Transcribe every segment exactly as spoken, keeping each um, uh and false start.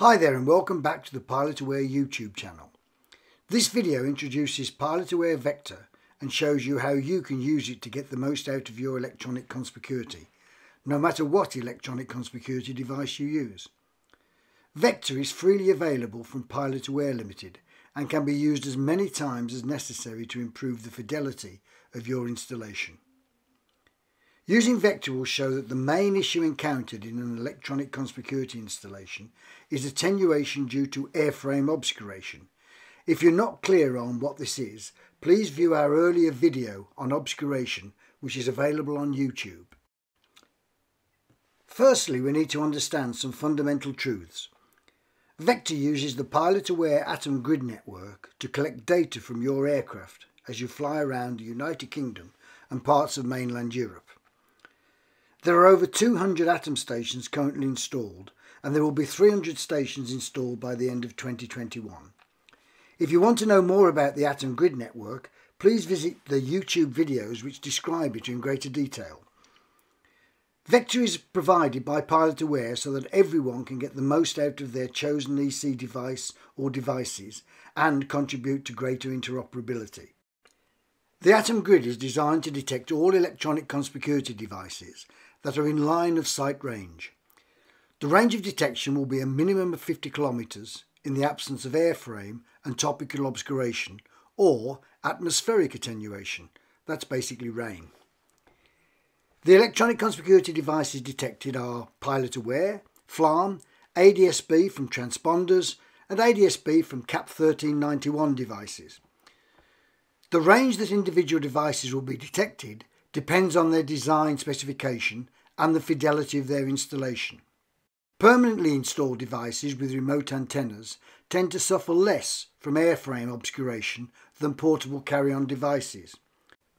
Hi there and welcome back to the PilotAware YouTube channel. This video introduces PilotAware Vector and shows you how you can use it to get the most out of your electronic conspicuity, no matter what electronic conspicuity device you use. Vector is freely available from PilotAware Limited and can be used as many times as necessary to improve the fidelity of your installation. Using Vector will show that the main issue encountered in an electronic conspicuity installation is attenuation due to airframe obscuration. If you're not clear on what this is, please view our earlier video on obscuration, which is available on YouTube. Firstly, we need to understand some fundamental truths. Vector uses the PilotAware Atom Grid Network to collect data from your aircraft as you fly around the United Kingdom and parts of mainland Europe. There are over two hundred atom stations currently installed, and there will be three hundred stations installed by the end of twenty twenty-one. If you want to know more about the Atom Grid Network, please visit the YouTube videos which describe it in greater detail. Vector is provided by PilotAware so that everyone can get the most out of their chosen E C device or devices and contribute to greater interoperability. The Atom Grid is designed to detect all electronic conspicuity devices that are in line of sight range. The range of detection will be a minimum of fifty kilometres in the absence of airframe and topical obscuration or atmospheric attenuation, that's basically rain. The electronic conspicuity devices detected are PilotAware, FLARM, A D S B from transponders and A D S B from C A P thirteen ninety-one devices. The range that individual devices will be detected depends on their design specification and the fidelity of their installation. Permanently installed devices with remote antennas tend to suffer less from airframe obscuration than portable carry-on devices.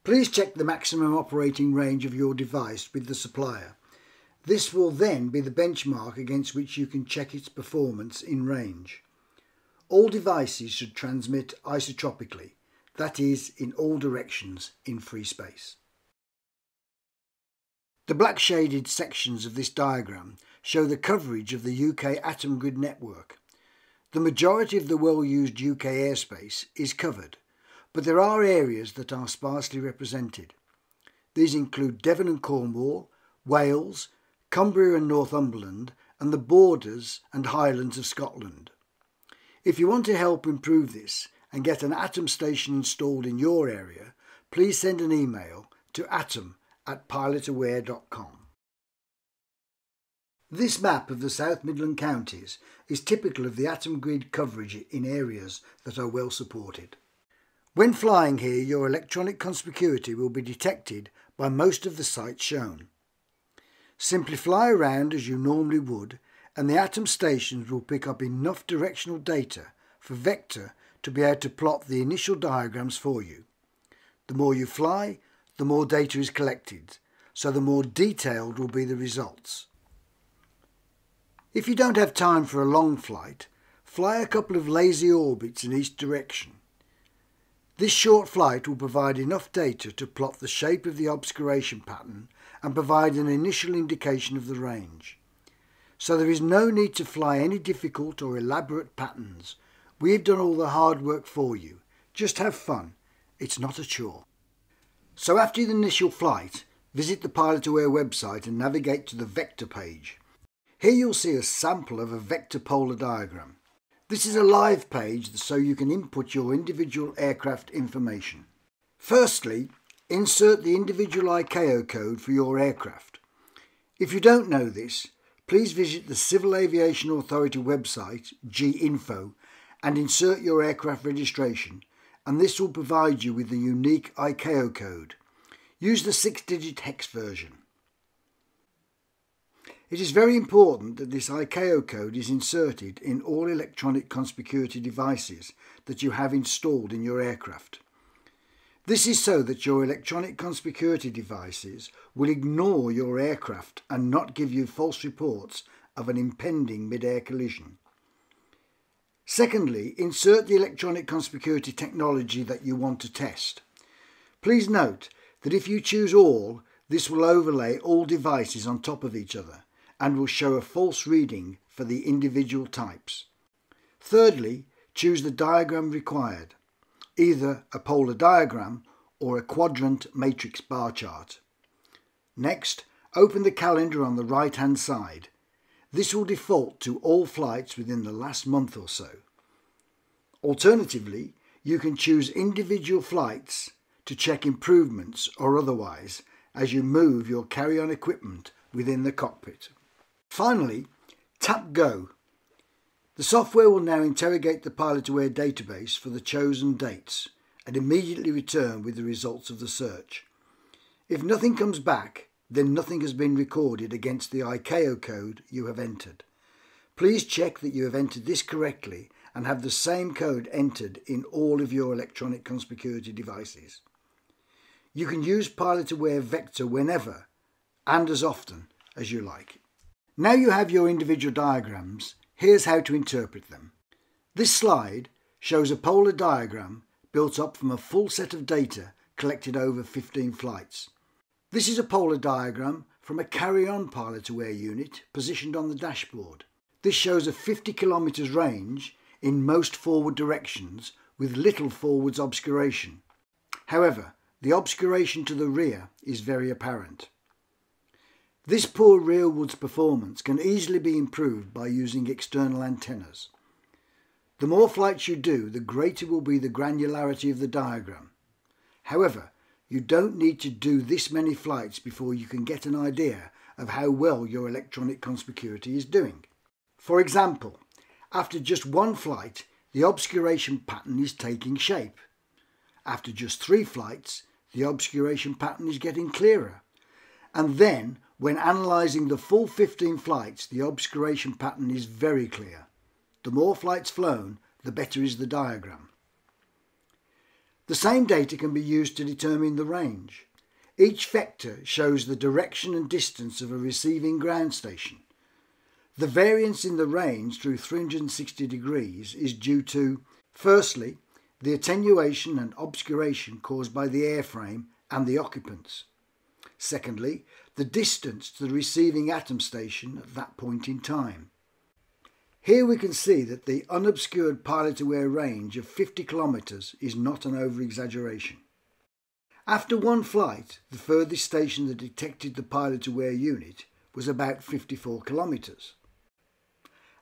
Please check the maximum operating range of your device with the supplier. This will then be the benchmark against which you can check its performance in range. All devices should transmit isotropically, that is, in all directions in free space. The black shaded sections of this diagram show the coverage of the U K Atom Grid network. The majority of the well-used U K airspace is covered, but there are areas that are sparsely represented. These include Devon and Cornwall, Wales, Cumbria and Northumberland, and the borders and highlands of Scotland. If you want to help improve this, and get an atom station installed in your area, please send an email to atom at pilotaware dot com. This map of the South Midland counties is typical of the Atom Grid coverage in areas that are well supported. When flying here, your electronic conspicuity will be detected by most of the sites shown. Simply fly around as you normally would, and the atom stations will pick up enough directional data for Vector to be able to plot the initial diagrams for you. The more you fly, the more data is collected, so the more detailed will be the results. If you don't have time for a long flight, fly a couple of lazy orbits in each direction. This short flight will provide enough data to plot the shape of the obscuration pattern and provide an initial indication of the range. So there is no need to fly any difficult or elaborate patterns. We've done all the hard work for you. Just have fun. It's not a chore. So after the initial flight, visit the PilotAware website and navigate to the Vector page. Here you'll see a sample of a vector polar diagram. This is a live page so you can input your individual aircraft information. Firstly, insert the individual I C A O code for your aircraft. If you don't know this, please visit the Civil Aviation Authority website, G Info, and insert your aircraft registration, and this will provide you with the unique I C A O code. Use the six digit hex version. It is very important that this I C A O code is inserted in all electronic conspicuity devices that you have installed in your aircraft. This is so that your electronic conspicuity devices will ignore your aircraft and not give you false reports of an impending mid-air collision. Secondly, insert the electronic conspicuity technology that you want to test. Please note that if you choose all, this will overlay all devices on top of each other and will show a false reading for the individual types. Thirdly, choose the diagram required, either a polar diagram or a quadrant matrix bar chart. Next, open the calendar on the right-hand side. This will default to all flights within the last month or so. Alternatively, you can choose individual flights to check improvements or otherwise as you move your carry-on equipment within the cockpit. Finally, tap Go. The software will now interrogate the PilotAware database for the chosen dates and immediately return with the results of the search. If nothing comes back, then nothing has been recorded against the I C A O code you have entered. Please check that you have entered this correctly and have the same code entered in all of your electronic conspicuity devices. You can use PilotAware Vector whenever and as often as you like. Now you have your individual diagrams, here's how to interpret them. This slide shows a polar diagram built up from a full set of data collected over fifteen flights. This is a polar diagram from a carry-on PilotAware unit positioned on the dashboard. This shows a fifty kilometers range in most forward directions with little forwards obscuration. However, the obscuration to the rear is very apparent. This poor rearwards performance can easily be improved by using external antennas. The more flights you do, the greater will be the granularity of the diagram. However, you don't need to do this many flights before you can get an idea of how well your electronic conspicuity is doing. For example, after just one flight, the obscuration pattern is taking shape. After just three flights, the obscuration pattern is getting clearer. And then, when analysing the full fifteen flights, the obscuration pattern is very clear. The more flights flown, the better is the diagram. The same data can be used to determine the range. Each vector shows the direction and distance of a receiving ground station. The variance in the range through three hundred sixty degrees is due to, firstly, the attenuation and obscuration caused by the airframe and the occupants. Secondly, the distance to the receiving atom station at that point in time. Here we can see that the unobscured PilotAware range of fifty kilometers is not an over-exaggeration. After one flight, the furthest station that detected the PilotAware unit was about fifty-four kilometers.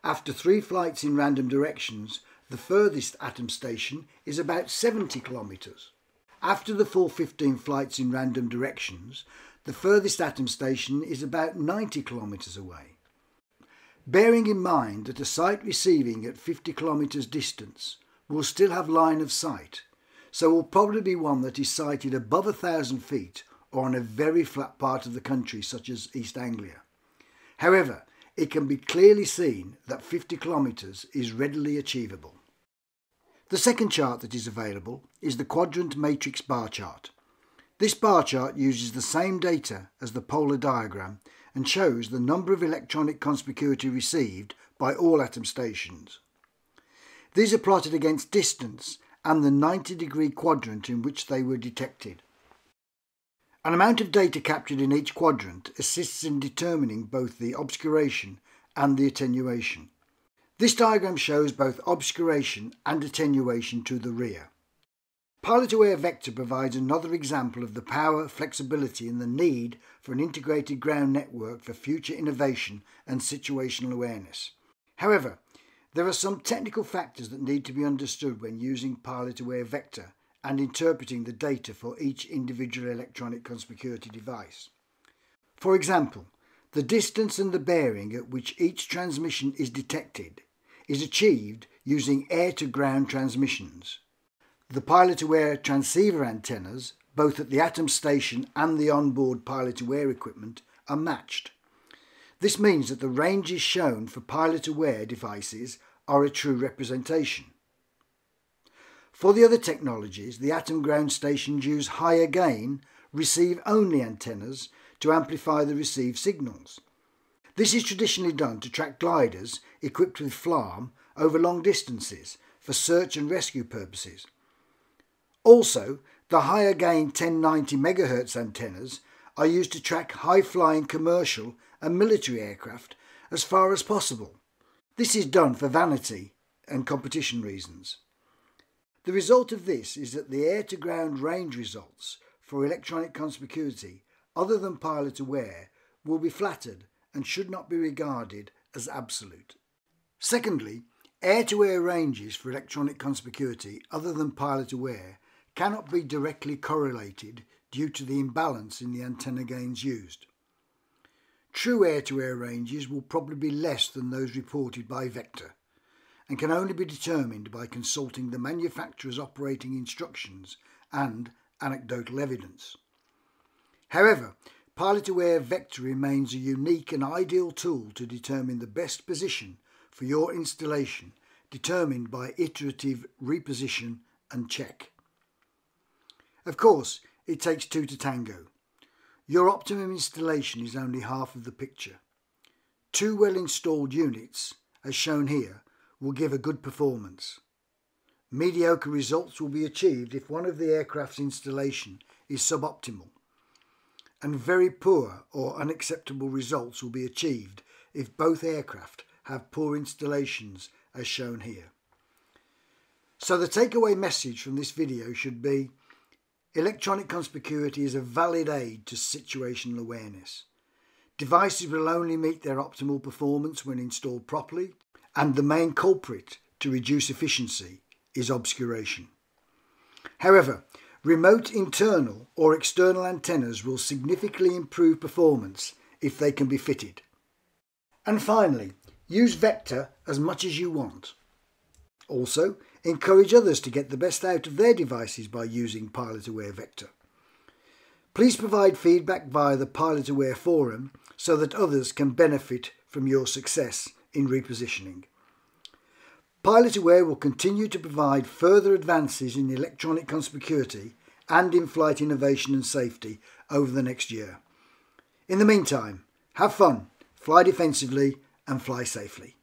After three flights in random directions, the furthest atom station is about seventy kilometers. After the full fifteen flights in random directions, the furthest atom station is about ninety kilometers away. Bearing in mind that a site receiving at fifty kilometers distance will still have line of sight, so will probably be one that is sighted above a thousand feet or on a very flat part of the country such as East Anglia. However, it can be clearly seen that fifty kilometers is readily achievable. The second chart that is available is the quadrant matrix bar chart. This bar chart uses the same data as the polar diagram and shows the number of electronic conspicuity received by all atom stations. These are plotted against distance and the ninety degree quadrant in which they were detected. An amount of data captured in each quadrant assists in determining both the obscuration and the attenuation. This diagram shows both obscuration and attenuation to the rear. PilotAware Vector provides another example of the power, flexibility and the need for an integrated ground network for future innovation and situational awareness. However, there are some technical factors that need to be understood when using PilotAware Vector and interpreting the data for each individual electronic conspicuity device. For example, the distance and the bearing at which each transmission is detected is achieved using air-to-ground transmissions. The PilotAware transceiver antennas, both at the atom station and the onboard PilotAware equipment, are matched. This means that the ranges shown for PilotAware devices are a true representation. For the other technologies, the atom ground stations use higher gain, receive-only antennas to amplify the received signals. This is traditionally done to track gliders equipped with FLARM over long distances for search and rescue purposes. Also, the higher gain ten ninety megahertz antennas are used to track high-flying commercial and military aircraft as far as possible. This is done for vanity and competition reasons. The result of this is that the air-to-ground range results for electronic conspicuity, other than PilotAware, will be flattered and should not be regarded as absolute. Secondly, air-to-air ranges for electronic conspicuity, other than PilotAware, cannot be directly correlated due to the imbalance in the antenna gains used. True air-to-air ranges will probably be less than those reported by Vector, and can only be determined by consulting the manufacturer's operating instructions and anecdotal evidence. However, PilotAware Vector remains a unique and ideal tool to determine the best position for your installation, determined by iterative reposition and check. Of course, it takes two to tango. Your optimum installation is only half of the picture. Two well-installed units, as shown here, will give a good performance. Mediocre results will be achieved if one of the aircraft's installation is suboptimal, and very poor or unacceptable results will be achieved if both aircraft have poor installations, as shown here. So the takeaway message from this video should be: electronic conspicuity is a valid aid to situational awareness. Devices will only meet their optimal performance when installed properly, and the main culprit to reduce efficiency is obscuration. However, remote internal or external antennas will significantly improve performance if they can be fitted. And finally, use Vector as much as you want. Also, encourage others to get the best out of their devices by using PilotAware Vector. Please provide feedback via the PilotAware forum so that others can benefit from your success in repositioning. PilotAware will continue to provide further advances in electronic conspicuity and in-flight innovation and safety over the next year. In the meantime, have fun, fly defensively, and fly safely.